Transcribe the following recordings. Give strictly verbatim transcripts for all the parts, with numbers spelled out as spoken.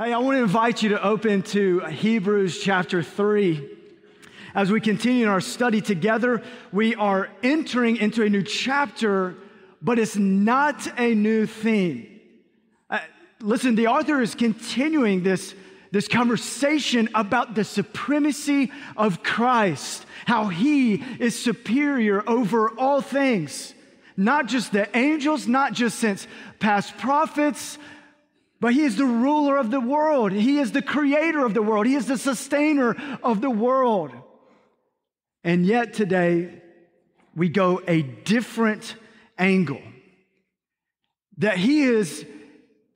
Hey, I want to invite you to open to Hebrews chapter three. As we continue in our study together, we are entering into a new chapter, but it's not a new theme. Uh, listen, the author is continuing this, this conversation about the supremacy of Christ, how he is superior over all things, not just the angels, not just since past prophets, but he is the ruler of the world. He is the creator of the world. He is the sustainer of the world. And yet today, we go a different angle. That he is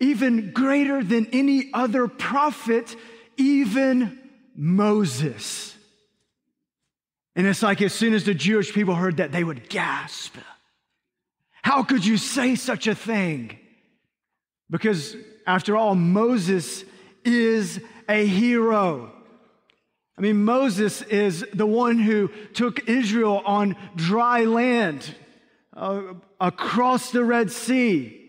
even greater than any other prophet, even Moses. And it's like as soon as the Jewish people heard that, they would gasp. How could you say such a thing? Because after all, Moses is a hero. I mean, Moses is the one who took Israel on dry land, uh, across the Red Sea.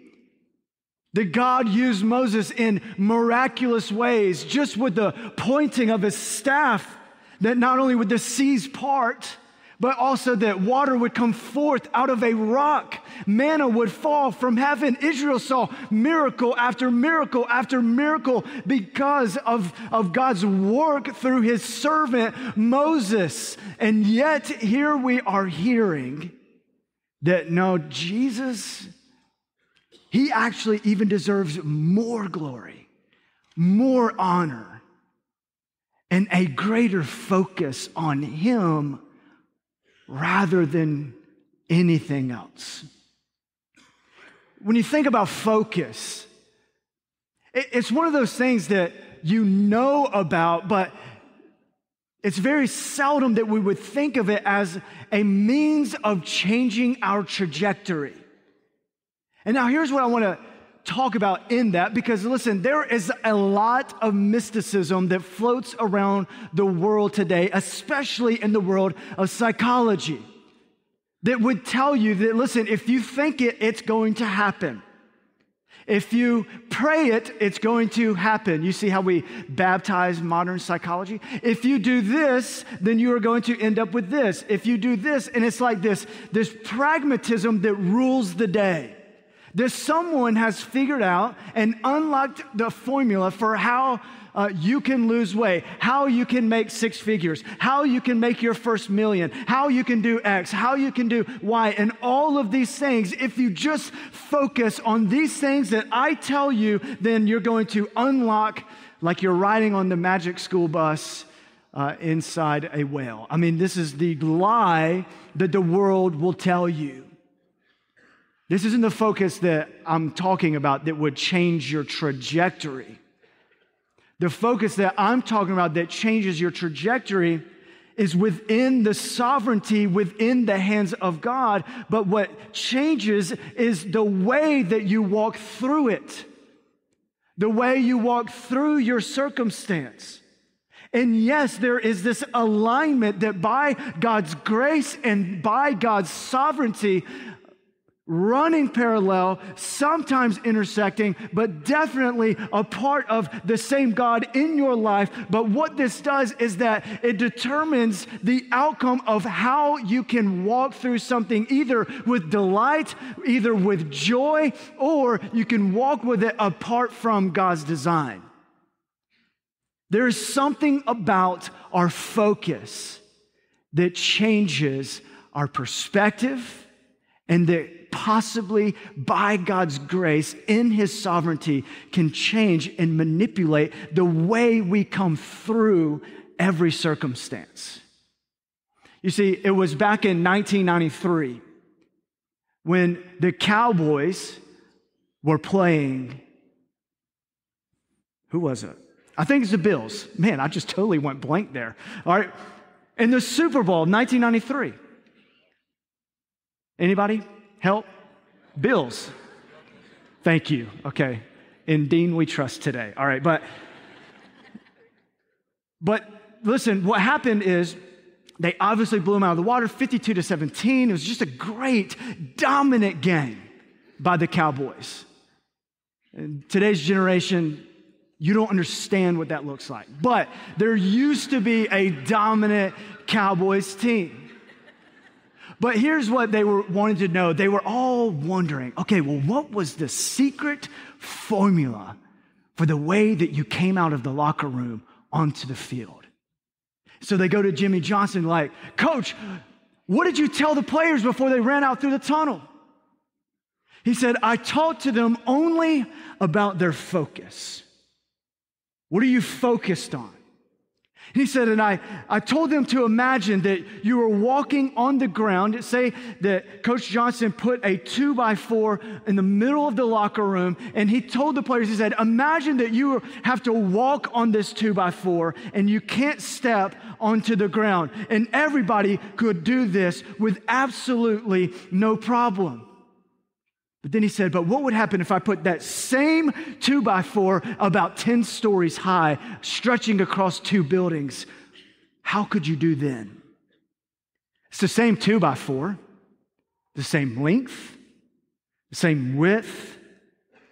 That God used Moses in miraculous ways, just with the pointing of his staff, that not only would the seas part, but also that water would come forth out of a rock. Manna would fall from heaven. Israel saw miracle after miracle after miracle because of, of God's work through his servant Moses. And yet here we are hearing that no, Jesus, he actually even deserves more glory, more honor, and a greater focus on him rather than anything else. When you think about focus, it's one of those things that you know about, but it's very seldom that we would think of it as a means of changing our trajectory. And now here's what I want to talk about in that, because listen, there is a lot of mysticism that floats around the world today, especially in the world of psychology, that would tell you that, listen, if you think it, it's going to happen. If you pray it, it's going to happen. You see how we baptize modern psychology? If you do this, then you are going to end up with this. If you do this, and it's like this, this pragmatism that rules the day. That someone has figured out and unlocked the formula for how uh, you can lose weight, how you can make six figures, how you can make your first million, how you can do X, how you can do Y, and all of these things. If you just focus on these things that I tell you, then you're going to unlock, like you're riding on the magic school bus uh, inside a whale. I mean, this is the lie that the world will tell you. This isn't the focus that I'm talking about that would change your trajectory. The focus that I'm talking about that changes your trajectory is within the sovereignty, within the hands of God. But what changes is the way that you walk through it, the way you walk through your circumstance. And yes, there is this alignment that by God's grace and by God's sovereignty, running parallel, sometimes intersecting, but definitely a part of the same God in your life. But what this does is that it determines the outcome of how you can walk through something, either with delight, either with joy, or you can walk with it apart from God's design. There is something about our focus that changes our perspective, and that possibly by God's grace, in his sovereignty, can change and manipulate the way we come through every circumstance. You see, it was back in nineteen ninety-three when the Cowboys were playing, who was it? I think it's the Bills. Man, I just totally went blank there. All right. In the Super Bowl, nineteen ninety-three. Anybody? Help? Bills. Thank you. Okay. In Dean, we trust today. All right. But, but listen, what happened is they obviously blew them out of the water, fifty-two to seventeen. It was just a great, dominant game by the Cowboys. And today's generation You don't understand what that looks like. But there used to be a dominant Cowboys team. But here's what they were wanting to know. They were all wondering, okay, well, what was the secret formula for the way that you came out of the locker room onto the field? So they go to Jimmy Johnson like, Coach, what did you tell the players before they ran out through the tunnel? He said, I talked to them only about their focus. What are you focused on? He said, and I, I told them to imagine that you were walking on the ground. Say that Coach Johnson put a two by four in the middle of the locker room, and he told the players, he said, imagine that you have to walk on this two by four, and you can't step onto the ground. And everybody could do this with absolutely no problem. But then he said, but what would happen if I put that same two by four about ten stories high, stretching across two buildings? How could you do then? It's the same two by four, the same length, the same width,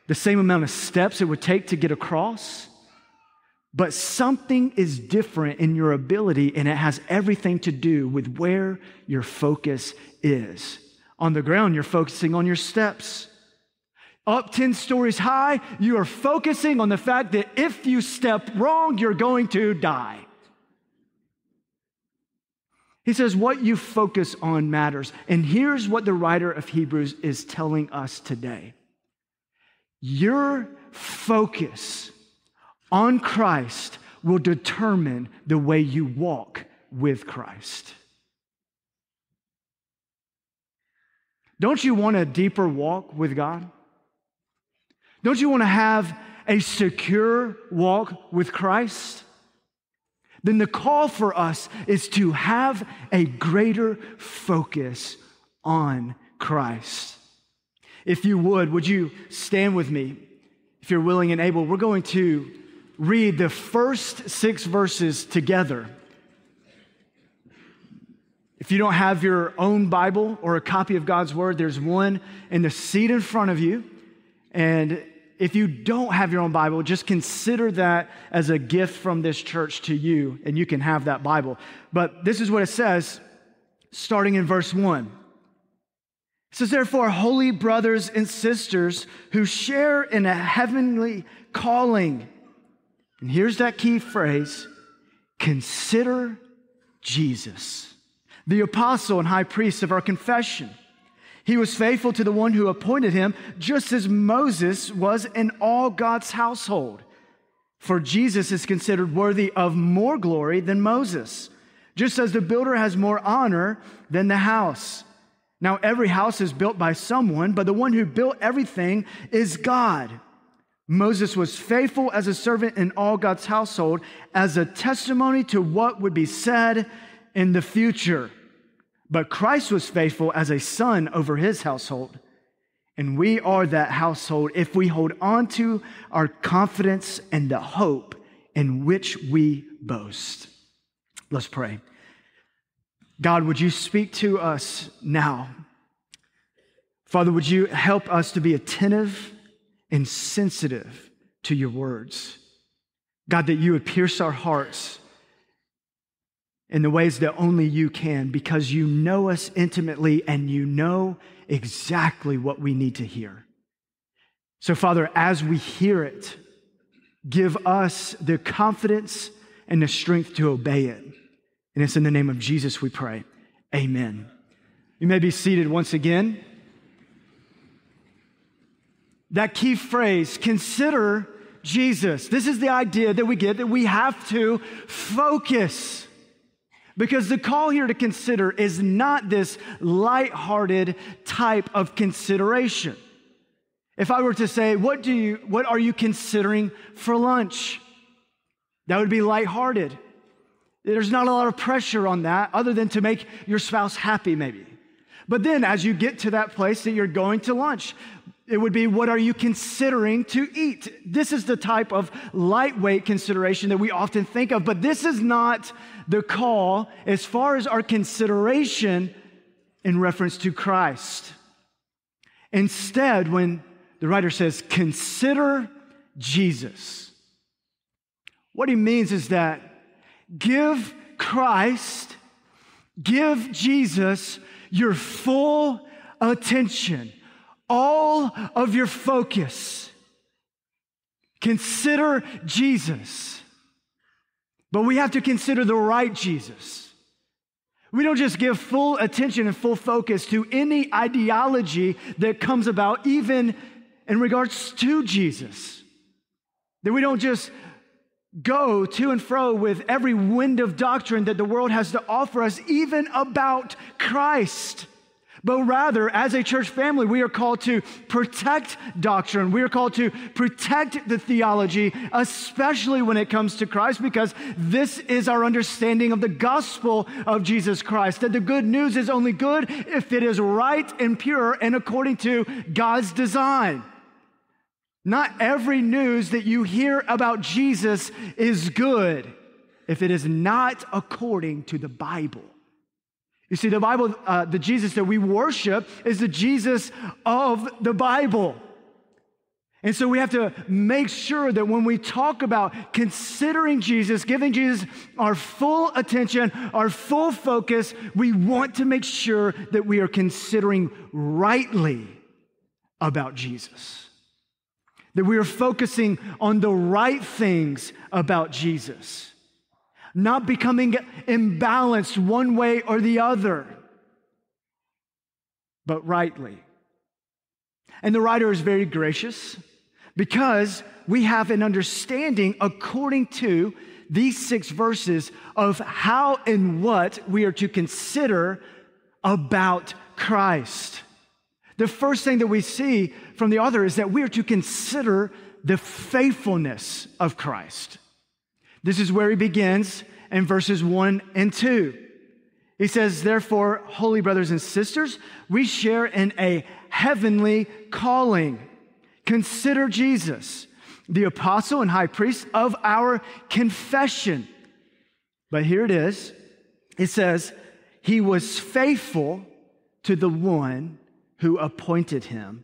the same amount of steps it would take to get across. But something is different in your ability, and it has everything to do with where your focus is. On the ground, you're focusing on your steps. Up ten stories high, you are focusing on the fact that if you step wrong, you're going to die. He says, what you focus on matters. And here's what the writer of Hebrews is telling us today. Your focus on Christ will determine the way you walk with Christ. Don't you want a deeper walk with God? Don't you want to have a secure walk with Christ? Then the call for us is to have a greater focus on Christ. If you would, would you stand with me? If you're willing and able, we're going to read the first six verses together. If you don't have your own Bible or a copy of God's Word, there's one in the seat in front of you. And if you don't have your own Bible, just consider that as a gift from this church to you, and you can have that Bible. But this is what it says, starting in verse one. It says, therefore, holy brothers and sisters who share in a heavenly calling. And here's that key phrase, consider Jesus, the apostle and high priest of our confession. He was faithful to the one who appointed him, just as Moses was in all God's household. For Jesus is considered worthy of more glory than Moses, just as the builder has more honor than the house. Now every house is built by someone, but the one who built everything is God. Moses was faithful as a servant in all God's household, as a testimony to what would be said in the future. But Christ was faithful as a son over his household. And we are that household if we hold on to our confidence and the hope in which we boast. Let's pray. God, would you speak to us now? Father, would you help us to be attentive and sensitive to your words? God, that you would pierce our hearts in the ways that only you can, because you know us intimately and you know exactly what we need to hear. So, Father, as we hear it, give us the confidence and the strength to obey it. And it's in the name of Jesus we pray. Amen. You may be seated once again. That key phrase, consider Jesus. This is the idea that we get, that we have to focus. Because the call here to consider is not this lighthearted type of consideration. If I were to say, what do you, what are you considering for lunch? That would be lighthearted. There's not a lot of pressure on that other than to make your spouse happy maybe. But then as you get to that place that you're going to lunch, it would be, what are you considering to eat? This is the type of lightweight consideration that we often think of, but this is not the call as far as our consideration in reference to Christ. Instead, when the writer says, consider Jesus, What he means is that give Christ, give Jesus your full attention, all of your focus. Consider Jesus. But we have to consider the right Jesus. We don't just give full attention and full focus to any ideology that comes about, even in regards to Jesus. That we don't just go to and fro with every wind of doctrine that the world has to offer us, even about Christ. But rather, as a church family, we are called to protect doctrine. We are called to protect the theology, especially when it comes to Christ, because this is our understanding of the gospel of Jesus Christ, that the good news is only good if it is right and pure and according to God's design. Not every news that you hear about Jesus is good if it is not according to the Bible. You see, the Bible, uh, the Jesus that we worship is the Jesus of the Bible. And so we have to make sure that when we talk about considering Jesus, giving Jesus our full attention, our full focus, we want to make sure that we are considering rightly about Jesus. That we are focusing on the right things about Jesus. Not becoming imbalanced one way or the other, but rightly. And the writer is very gracious because we have an understanding according to these six verses of how and what we are to consider about Christ. The first thing that we see from the author is that we are to consider the faithfulness of Christ. This is where he begins in verses one and two. He says, therefore, holy brothers and sisters, we share in a heavenly calling. Consider Jesus, the apostle and high priest of our confession. But here it is. It says, he was faithful to the one who appointed him,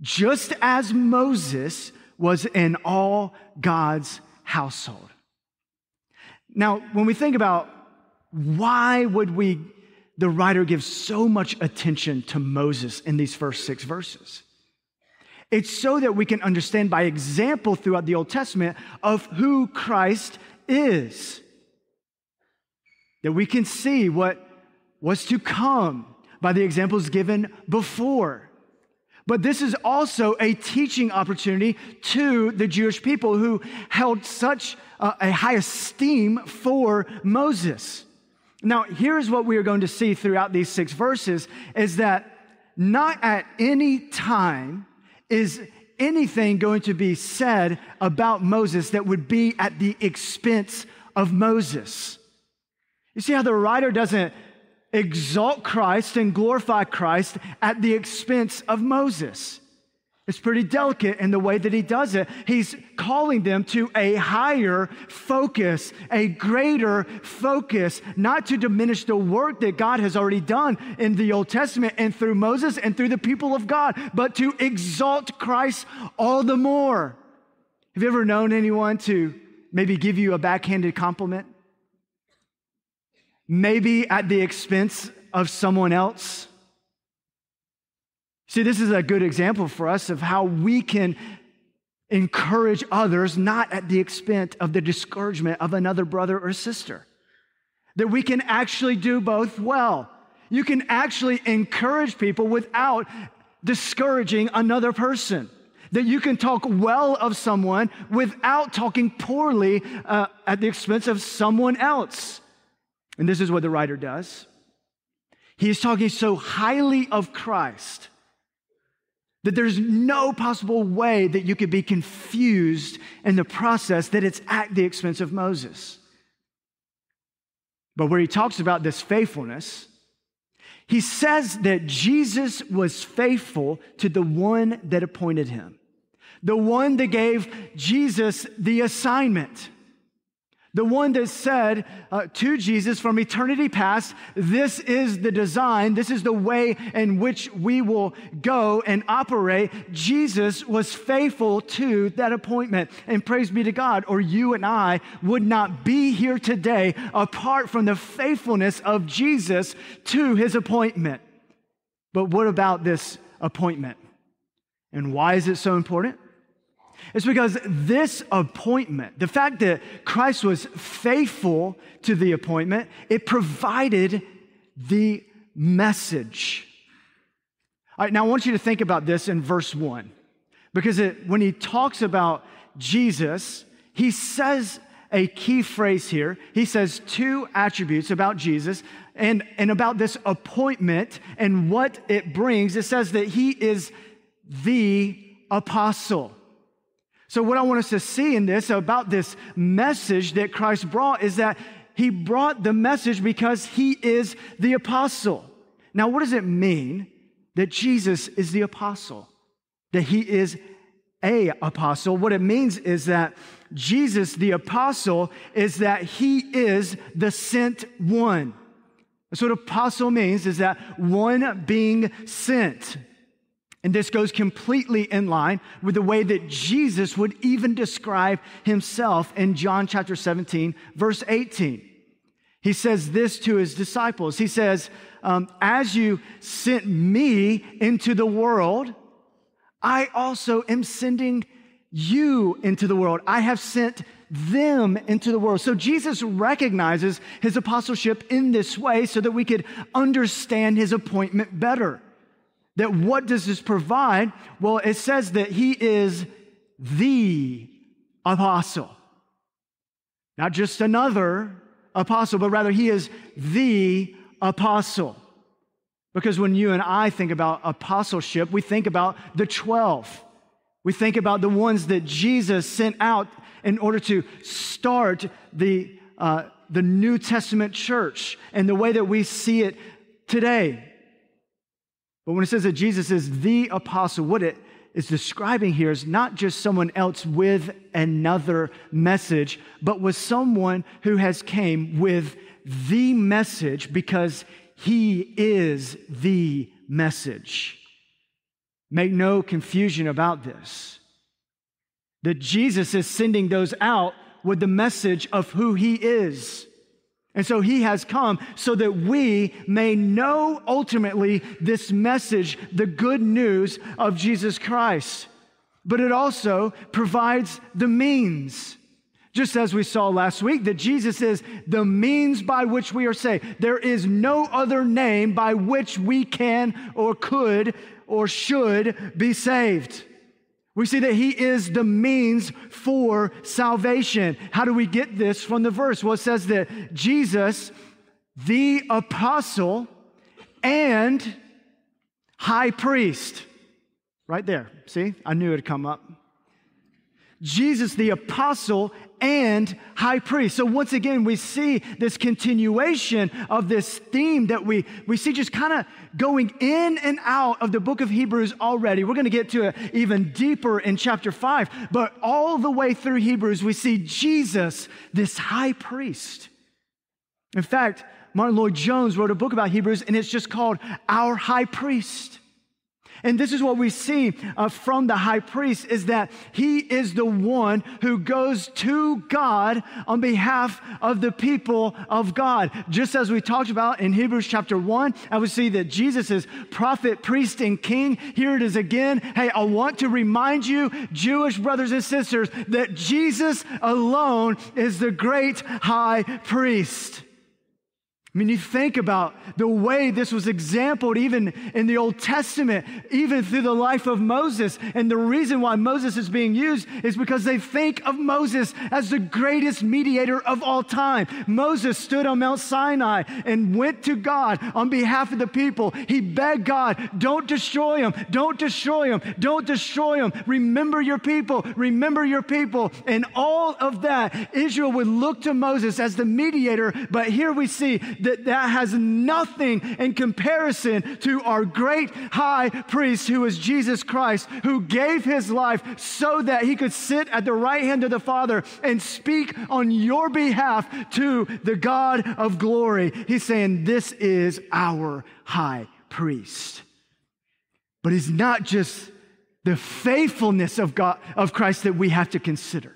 just as Moses was in all God's household. Now, when we think about why would we, the writer gives so much attention to Moses in these first six verses. It's so that we can understand by example throughout the Old Testament of who Christ is. That we can see what was to come by the examples given before. But this is also a teaching opportunity to the Jewish people who held such uh, a high esteem for Moses. Now, here's what we are going to see throughout these six verses is that not at any time is anything going to be said about Moses that would be at the expense of Moses. You see how the writer doesn't exalt Christ and glorify Christ at the expense of Moses. It's pretty delicate in the way that he does it. He's calling them to a higher focus, a greater focus, not to diminish the work that God has already done in the Old Testament and through Moses and through the people of God, but to exalt Christ all the more. Have you ever known anyone to maybe give you a backhanded compliment? Maybe at the expense of someone else. See, this is a good example for us of how we can encourage others, not at the expense of the discouragement of another brother or sister. That we can actually do both well. You can actually encourage people without discouraging another person. That you can talk well of someone without talking poorly uh, at the expense of someone else. And this is what the writer does. He is talking so highly of Christ that there's no possible way that you could be confused in the process that it's at the expense of Moses. But where he talks about this faithfulness, he says that Jesus was faithful to the one that appointed him, the one that gave Jesus the assignment. The one that said uh, to Jesus from eternity past, this is the design, this is the way in which we will go and operate. Jesus was faithful to that appointment. And praise be to God, or you and I would not be here today apart from the faithfulness of Jesus to his appointment. But what about this appointment? And why is it so important? It's because this appointment, the fact that Christ was faithful to the appointment, it provided the message. All right, now I want you to think about this in verse one, because it, when he talks about Jesus, he says a key phrase here. He says two attributes about Jesus and, and about this appointment and what it brings. It says that he is the apostle. So what I want us to see in this, about this message that Christ brought, is that he brought the message because he is the apostle. Now, what does it mean that Jesus is the apostle? That he is a apostle? What it means is that Jesus, the apostle, is that he is the sent one. That's what apostle means, is that one being sent. And this goes completely in line with the way that Jesus would even describe himself in John chapter seventeen, verse eighteen. He says this to his disciples. He says, um, as you sent me into the world, I also am sending you into the world. I have sent them into the world. So Jesus recognizes his apostleship in this way so that we could understand his appointment better. That what does this provide? Well, it says that he is the apostle. Not just another apostle, but rather he is the apostle. Because when you and I think about apostleship, we think about the twelve. We think about the ones that Jesus sent out in order to start the, uh, the New Testament church and the way that we see it today. But when it says that Jesus is the apostle, what it is describing here is not just someone else with another message, but was someone who has came with the message because he is the message. Make no confusion about this. That Jesus is sending those out with the message of who he is. And so he has come so that we may know ultimately this message, the good news of Jesus Christ. But it also provides the means. Just as we saw last week, that Jesus is the means by which we are saved. There is no other name by which we can or could or should be saved. We see that he is the means for salvation. How do we get this from the verse? Well, it says that Jesus, the apostle and high priest. Right there. See, I knew it would come up. Jesus, the apostle and high priest. So once again, we see this continuation of this theme that we, we see just kind of going in and out of the book of Hebrews already. We're going to get to it even deeper in chapter five. But all the way through Hebrews, we see Jesus, this high priest. In fact, Martin Lloyd-Jones wrote a book about Hebrews, and it's just called Our High Priest. And this is what we see uh, from the high priest, is that he is the one who goes to God on behalf of the people of God. Just as we talked about in Hebrews chapter one, I would see that Jesus is prophet, priest, and king. Here it is again. Hey, I want to remind you, Jewish brothers and sisters, that Jesus alone is the great high priest. I mean, you think about the way this was exemplified even in the Old Testament, even through the life of Moses. And the reason why Moses is being used is because they think of Moses as the greatest mediator of all time. Moses stood on Mount Sinai and went to God on behalf of the people. He begged God, don't destroy them, don't destroy them, don't destroy them. Remember your people, remember your people. And all of that, Israel would look to Moses as the mediator. But here we see that that has nothing in comparison to our great high priest, who is Jesus Christ, who gave his life so that he could sit at the right hand of the Father and speak on your behalf to the God of glory. He's saying, this is our high priest. But it's not just the faithfulness of God, of Christ, that we have to consider.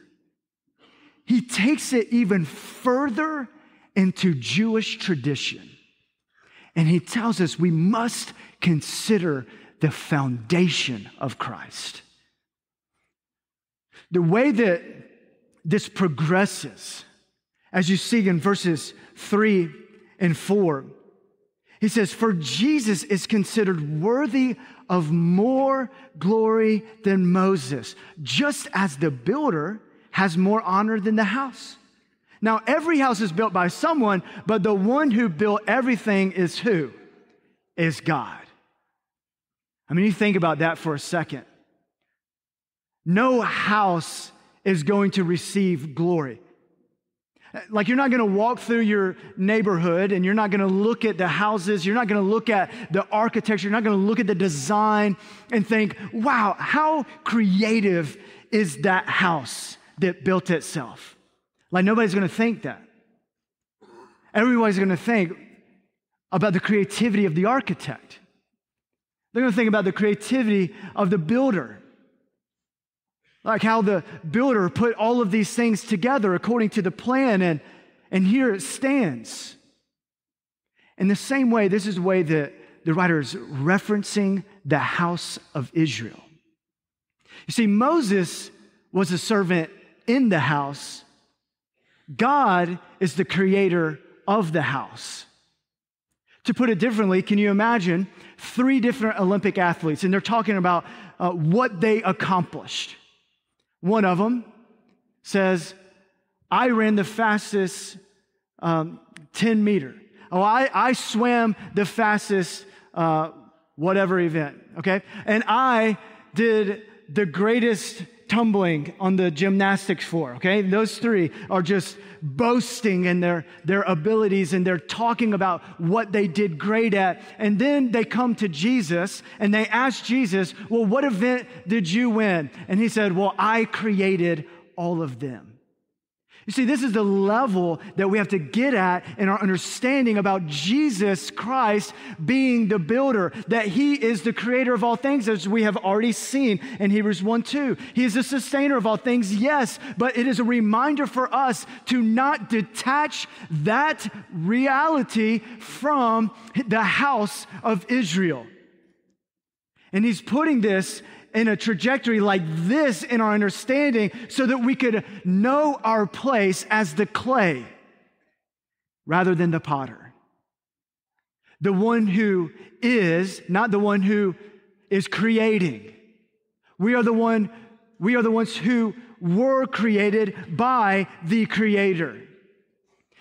He takes it even further into Jewish tradition. And he tells us we must consider the foundation of Christ. The way that this progresses, as you see in verses three and four, he says, "For Jesus is considered worthy of more glory than Moses, just as the builder has more honor than the house. Now, every house is built by someone, but the one who built everything is who? Is God." I mean, you think about that for a second. No house is going to receive glory. Like, you're not going to walk through your neighborhood and you're not going to look at the houses, you're not going to look at the architecture, you're not going to look at the design and think, wow, how creative is that house that built itself? Like, nobody's going to think that. Everybody's going to think about the creativity of the architect. They're going to think about the creativity of the builder. Like, how the builder put all of these things together according to the plan, and, and here it stands. In the same way, this is the way that the writer is referencing the house of Israel. You see, Moses was a servant in the house. God is the creator of the house. To put it differently, can you imagine three different Olympic athletes, and they're talking about uh, what they accomplished? One of them says, I ran the fastest um, ten meter. Oh, I, I swam the fastest uh, whatever event, okay? And I did the greatest tumbling on the gymnastics floor, okay? Those three are just boasting in their, their abilities, and they're talking about what they did great at. And then they come to Jesus and they ask Jesus, well, what event did you win? And he said, well, I created all of them. You see, this is the level that we have to get at in our understanding about Jesus Christ being the builder, that he is the creator of all things, as we have already seen in Hebrews one two. He is the sustainer of all things, yes, but it is a reminder for us to not detach that reality from the house of Israel. And he's putting this in a trajectory like this in our understanding so that we could know our place as the clay rather than the potter. The one who is, not the one who is creating. We are the one, we are the ones who were created by the Creator.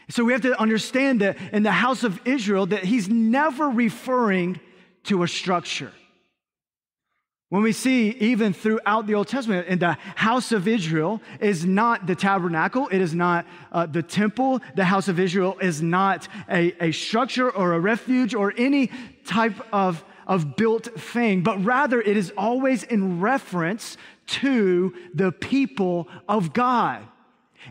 So we have to understand that in the house of Israel, that he's never referring to a structure. When we see even throughout the Old Testament, and the house of Israel is not the tabernacle, it is not uh, the temple, the house of Israel is not a, a structure or a refuge or any type of, of built thing, but rather it is always in reference to the people of God.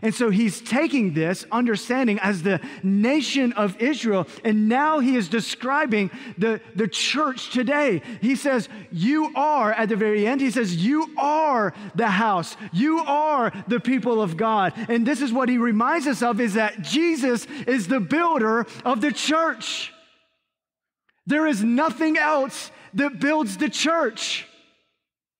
And so he's taking this understanding as the nation of Israel, and now he is describing the, the church today. He says, you are, at the very end, he says, you are the house. You are the people of God. And this is what he reminds us of, is that Jesus is the builder of the church. There is nothing else that builds the church.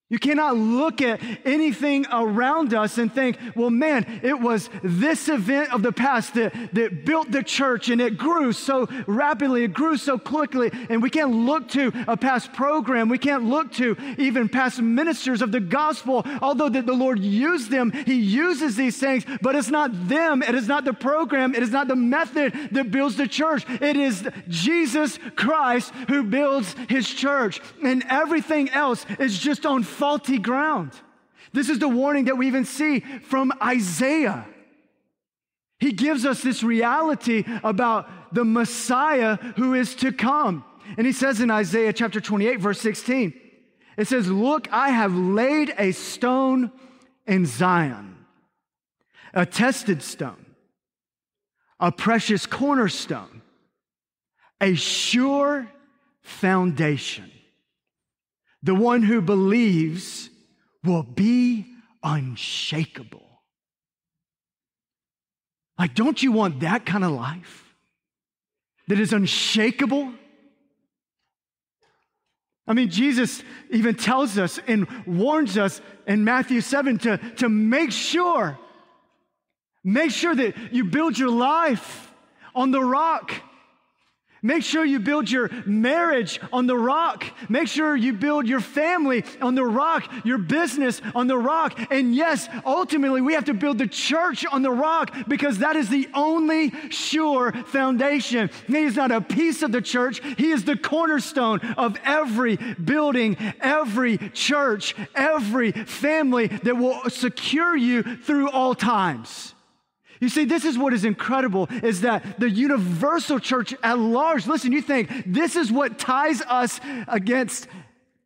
You cannot look at anything around us and think, well, man, it was this event of the past that, that built the church, and it grew so rapidly, it grew so quickly, and we can't look to a past program. We can't look to even past ministers of the gospel, although that the Lord used them. He uses these things, but it's not them. It is not the program. It is not the method that builds the church. It is Jesus Christ who builds his church, and everything else is just on fire. Faulty ground. This is the warning that we even see from Isaiah. He gives us this reality about the Messiah who is to come. And he says in Isaiah chapter twenty-eight, verse sixteen, it says, "Look, I have laid a stone in Zion, a tested stone, a precious cornerstone, a sure foundation. The one who believes will be unshakable." Like, don't you want that kind of life that is unshakable? I mean, Jesus even tells us and warns us in Matthew seven to, to make sure, make sure that you build your life on the rock. Make sure you build your marriage on the rock. Make sure you build your family on the rock, your business on the rock. And yes, ultimately, we have to build the church on the rock because that is the only sure foundation. He is not a piece of the church. He is the cornerstone of every building, every church, every family that will secure you through all times. You see, this is what is incredible, is that the universal church at large, listen, you think this is what ties us against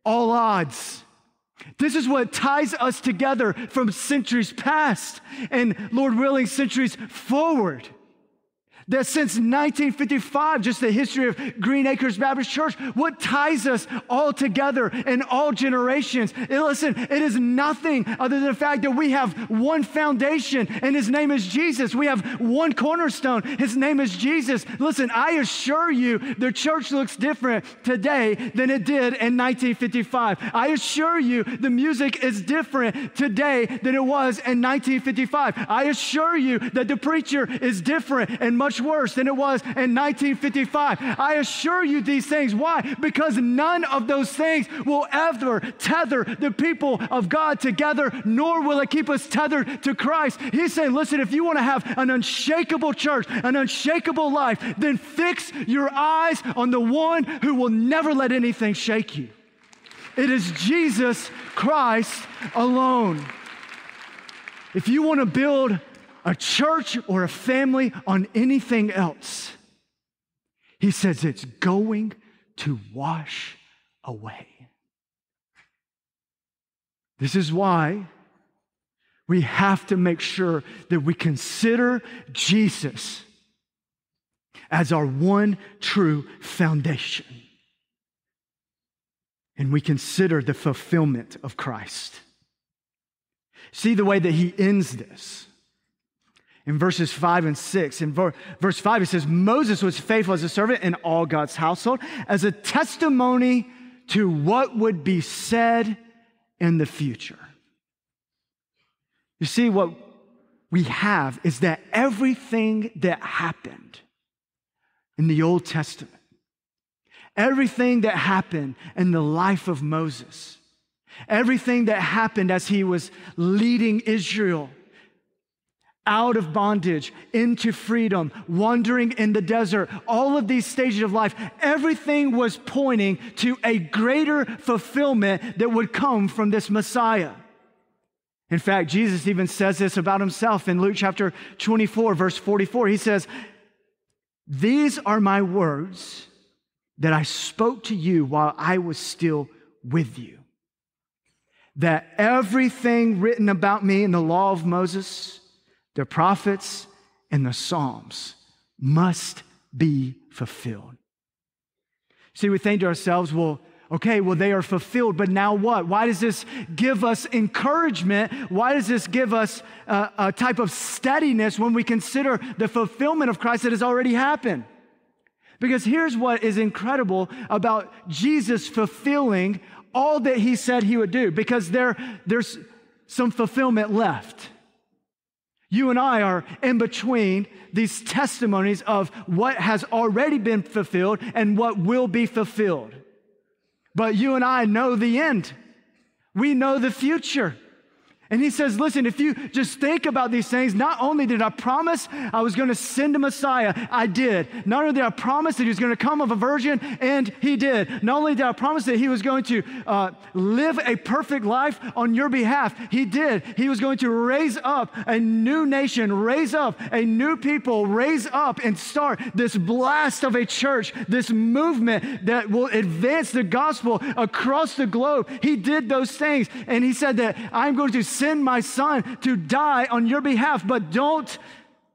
all odds. This is what ties us together from centuries past and, Lord willing, centuries forward. That since nineteen fifty-five, just the history of Green Acres Baptist Church, what ties us all together in all generations? And listen, it is nothing other than the fact that we have one foundation, and His name is Jesus. We have one cornerstone. His name is Jesus. Listen, I assure you, the church looks different today than it did in nineteen fifty-five. I assure you, the music is different today than it was in nineteen fifty-five. I assure you that the preacher is different and much worse than it was in nineteen fifty-five. I assure you these things. Why? Because none of those things will ever tether the people of God together, nor will it keep us tethered to Christ. He's saying, listen, if you want to have an unshakable church, an unshakable life, then fix your eyes on the one who will never let anything shake you. It is Jesus Christ alone. If you want to build a church or a family on anything else, he says it's going to wash away. This is why we have to make sure that we consider Jesus as our one true foundation. And we consider the fulfillment of Christ. See the way that he ends this. In verses five and six, in ver- verse five, it says, "Moses was faithful as a servant in all God's household as a testimony to what would be said in the future." You see, what we have is that everything that happened in the Old Testament, everything that happened in the life of Moses, everything that happened as he was leading Israel out of bondage, into freedom, wandering in the desert, all of these stages of life, everything was pointing to a greater fulfillment that would come from this Messiah. In fact, Jesus even says this about himself in Luke chapter twenty-four, verse forty-four. He says, "These are my words that I spoke to you while I was still with you, that everything written about me in the law of Moses, the prophets, and the Psalms must be fulfilled." See, we think to ourselves, well, okay, well, they are fulfilled, but now what? Why does this give us encouragement? Why does this give us a, a type of steadiness when we consider the fulfillment of Christ that has already happened? Because here's what is incredible about Jesus fulfilling all that he said he would do, because there, there's some fulfillment left. You and I are in between these testimonies of what has already been fulfilled and what will be fulfilled. But you and I know the end. We know the future. And he says, listen, if you just think about these things, not only did I promise I was going to send a Messiah, I did. Not only did I promise that he was going to come of a virgin, and he did. Not only did I promise that he was going to uh, live a perfect life on your behalf, he did. He was going to raise up a new nation, raise up a new people, raise up and start this blast of a church, this movement that will advance the gospel across the globe. He did those things. And he said that I'm going to send my son to die on your behalf, but don't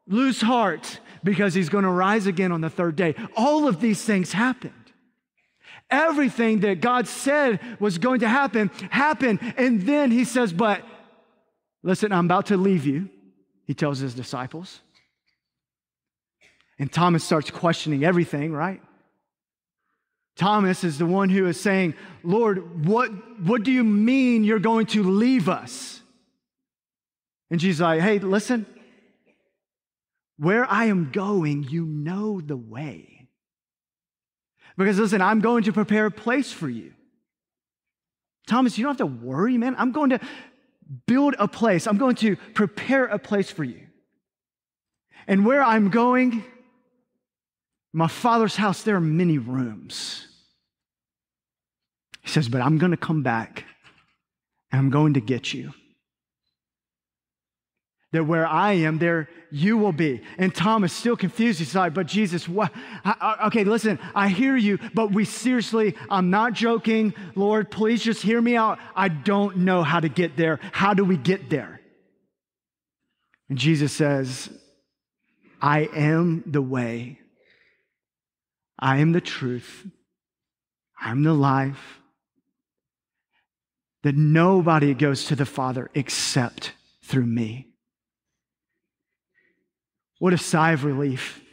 lose heart because he's going to rise again on the third day. All of these things happened. Everything that God said was going to happen, happened. And then he says, but listen, I'm about to leave you, he tells his disciples. And Thomas starts questioning everything, right? Thomas is the one who is saying, Lord, what, what do you mean you're going to leave us? And Jesus is like, hey, listen, where I am going, you know the way. Because listen, I'm going to prepare a place for you. Thomas, you don't have to worry, man. I'm going to build a place. I'm going to prepare a place for you. And where I'm going, my Father's house, there are many rooms. He says, but I'm going to come back and I'm going to get you. That where I am, there you will be. And Thomas, still confused, he's like, but Jesus, what? I, I, okay, listen, I hear you, but we seriously, I'm not joking. Lord, please just hear me out. I don't know how to get there. How do we get there? And Jesus says, I am the way. I am the truth. I am the life. That nobody goes to the Father except through me. What a sigh of relief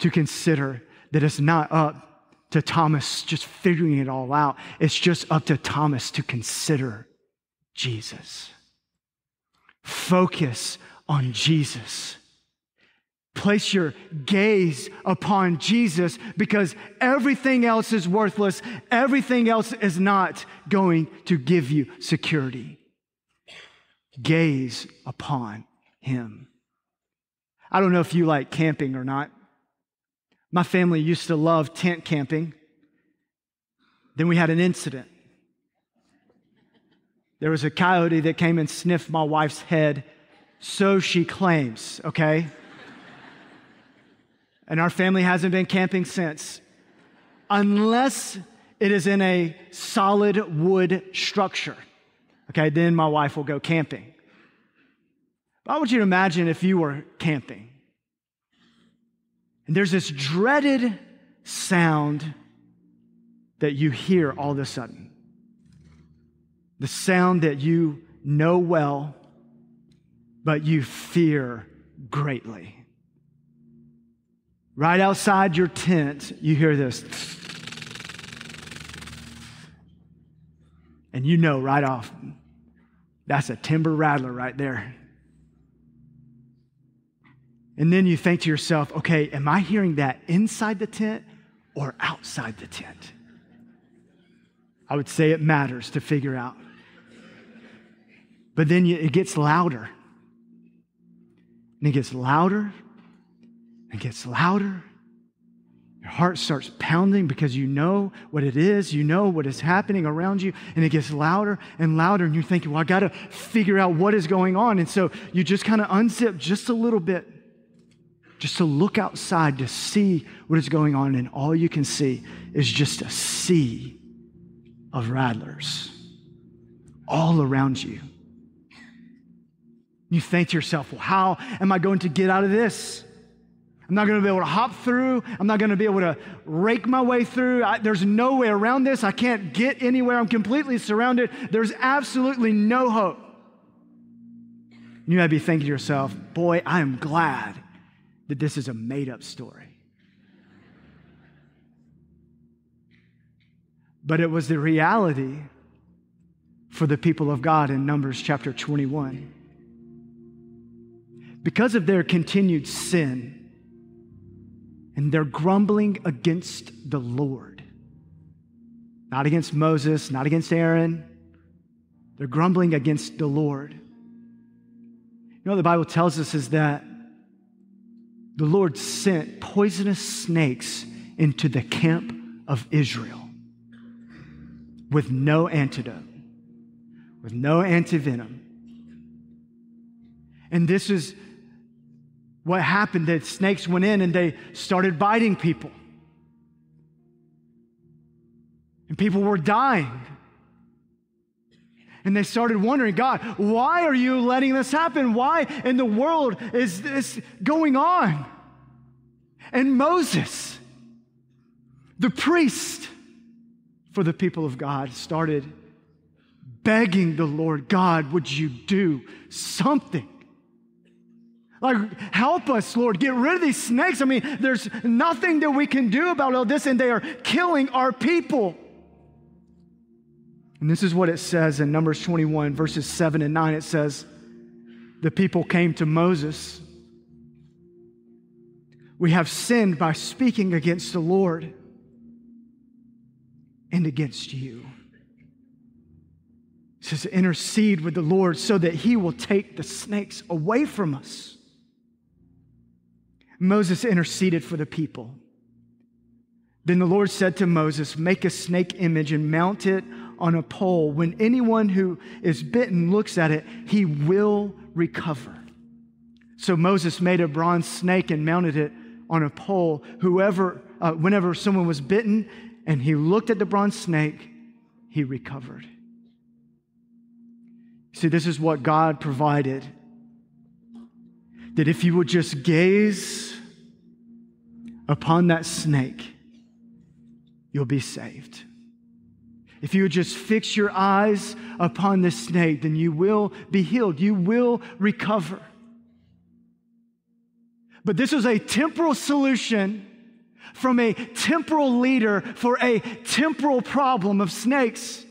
to consider that it's not up to Thomas just figuring it all out. It's just up to Thomas to consider Jesus. Focus on Jesus. Place your gaze upon Jesus because everything else is worthless. Everything else is not going to give you security. Gaze upon him. I don't know if you like camping or not. My family used to love tent camping. Then we had an incident. There was a coyote that came and sniffed my wife's head, so she claims, okay? And our family hasn't been camping since, unless it is in a solid wood structure. Okay, then my wife will go camping. But I want you to imagine if you were camping. And there's this dreaded sound that you hear all of a sudden. The sound that you know well, but you fear greatly. Right outside your tent, you hear this. And you know right off, that's a timber rattler right there. And then you think to yourself, okay, am I hearing that inside the tent or outside the tent? I would say it matters to figure out. But then it gets louder. And it gets louder. It gets louder. Your heart starts pounding because you know what it is. You know what is happening around you. And it gets louder and louder. And you're thinking, well, I got to figure out what is going on. And so you just kind of unzip just a little bit, just to look outside to see what is going on. And all you can see is just a sea of rattlers all around you. You think to yourself, well, how am I going to get out of this? I'm not going to be able to hop through. I'm not going to be able to rake my way through. I, there's no way around this. I can't get anywhere. I'm completely surrounded. There's absolutely no hope. And you might be thinking to yourself, boy, I am glad that this is a made-up story. But it was the reality for the people of God in Numbers chapter twenty-one. Because of their continued sin, and they're grumbling against the Lord. Not against Moses, not against Aaron, They're grumbling against the Lord. You know, the Bible tells us is that the Lord sent poisonous snakes into the camp of Israel with no antidote, with no antivenom. And this is what happened. The snakes went in and they started biting people. And people were dying. And they started wondering, God, why are you letting this happen? Why in the world is this going on? And Moses, the priest for the people of God, started begging the Lord, God, would you do something? Like, help us, Lord. Get rid of these snakes. I mean, there's nothing that we can do about all this, and they are killing our people. And this is what it says in Numbers twenty-one, verses seven and nine. It says, the people came to Moses. We have sinned by speaking against the Lord and against you. It says, intercede with the Lord so that he will take the snakes away from us. Moses interceded for the people. Then the Lord said to Moses, make a snake image and mount it on a pole. When anyone who is bitten looks at it, he will recover. So Moses made a bronze snake and mounted it on a pole. Whoever, uh, whenever someone was bitten and he looked at the bronze snake, he recovered. See, this is what God provided. That if you would just gaze upon that snake, you'll be saved. If you would just fix your eyes upon this snake, then you will be healed. You will recover. But this is a temporal solution from a temporal leader for a temporal problem of snakes.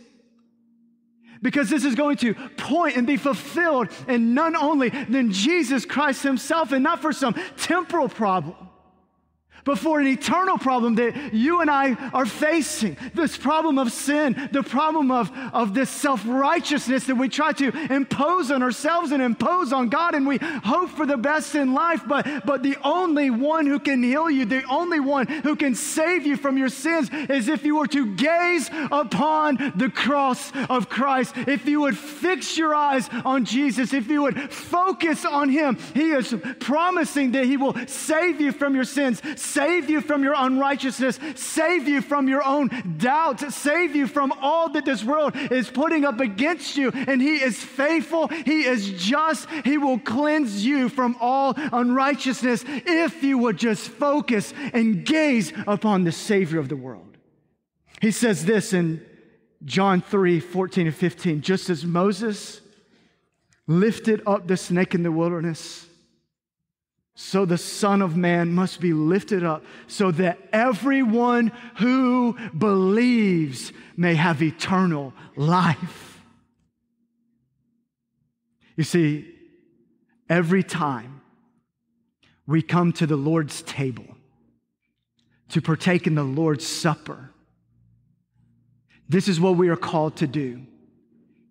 Because this is going to point and be fulfilled in none only than Jesus Christ himself, and not for some temporal problem, but for an eternal problem that you and I are facing. This problem of sin, the problem of, of this self-righteousness that we try to impose on ourselves and impose on God, and we hope for the best in life, but, but the only one who can heal you, the only one who can save you from your sins is if you were to gaze upon the cross of Christ. If you would fix your eyes on Jesus, if you would focus on him, he is promising that he will save you from your sins, save you from your unrighteousness, save you from your own doubt, save you from all that this world is putting up against you. And he is faithful, he is just, he will cleanse you from all unrighteousness if you would just focus and gaze upon the Savior of the world. He says this in John three, fourteen and fifteen, just as Moses lifted up the snake in the wilderness, so the Son of Man must be lifted up so that everyone who believes may have eternal life. You see, every time we come to the Lord's table to partake in the Lord's Supper, this is what we are called to do,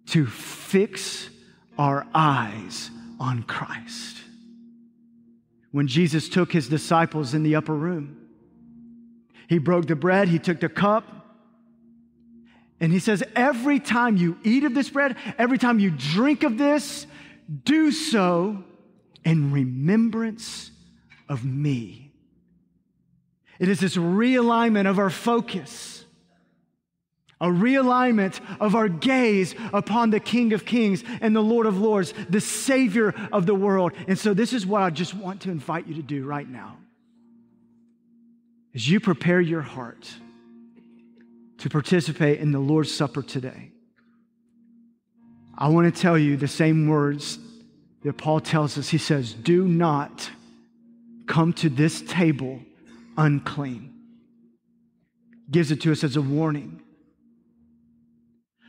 to fix our eyes on Christ. When Jesus took his disciples in the upper room, he broke the bread, he took the cup, and he says, every time you eat of this bread, every time you drink of this, do so in remembrance of me. It is this realignment of our focus, a realignment of our gaze upon the King of Kings and the Lord of Lords, the Savior of the world. And so this is what I just want to invite you to do right now. As you prepare your heart to participate in the Lord's Supper today, I want to tell you the same words that Paul tells us. He says, do not come to this table unclean. Gives it to us as a warning.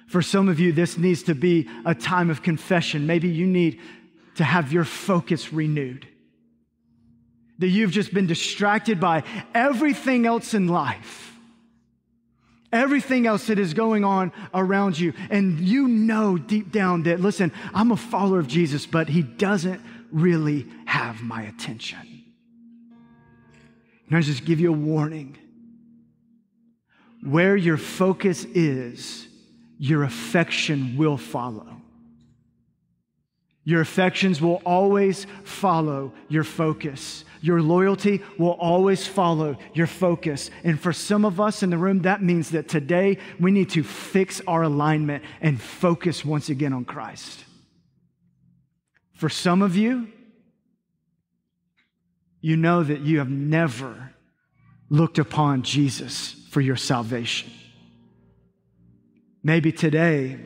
For some of you, this needs to be a time of confession. Maybe you need to have your focus renewed. That you've just been distracted by everything else in life. everything else that is going on around you. And you know deep down that, listen, I'm a follower of Jesus, but he doesn't really have my attention. And I just give you a warning. Where your focus is, your affection will follow. Your affections will always follow your focus. Your loyalty will always follow your focus. And for some of us in the room, that means that today we need to fix our alignment and focus once again on Christ. For some of you, you know that you have never looked upon Jesus for your salvation. Maybe today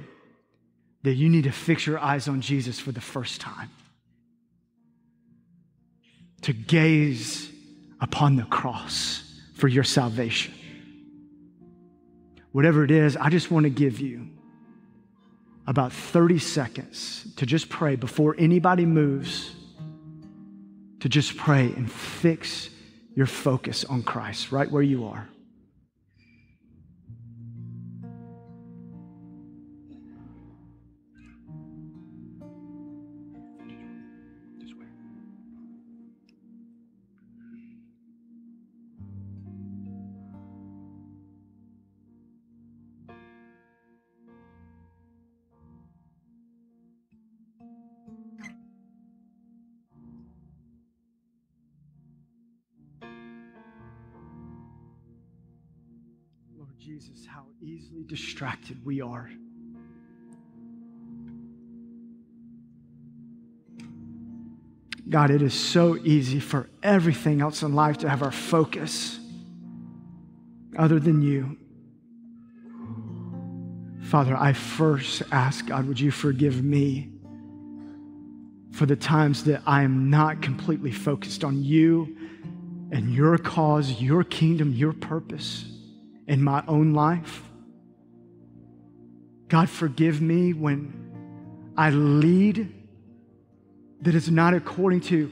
that you need to fix your eyes on Jesus for the first time. To gaze upon the cross for your salvation. Whatever it is, I just want to give you about thirty seconds to just pray before anybody moves, to just pray and fix your focus on Christ right where you are. Jesus, how easily distracted we are. God, it is so easy for everything else in life to have our focus other than you. Father, I first ask, God, would you forgive me for the times that I am not completely focused on you and your cause, your kingdom, your purpose in my own life. God, forgive me when I lead that is not according to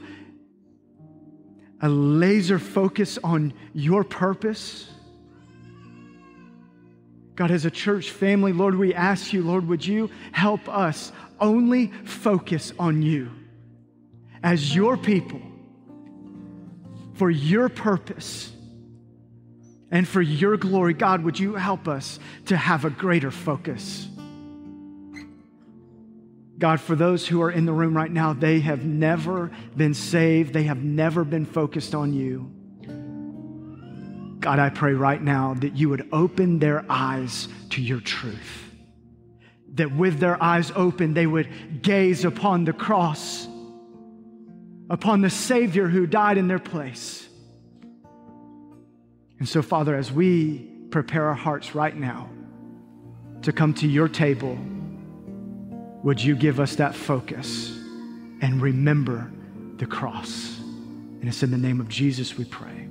a laser focus on your purpose. God, as a church family, Lord, we ask you, Lord, would you help us only focus on you as your people for your purpose. And for your glory, God, would you help us to have a greater focus? God, for those who are in the room right now, they have never been saved. They have never been focused on you. God, I pray right now that you would open their eyes to your truth. That with their eyes open, they would gaze upon the cross, upon the Savior who died in their place. And so, Father, as we prepare our hearts right now to come to your table, would you give us that focus and remember the cross? And it's in the name of Jesus we pray.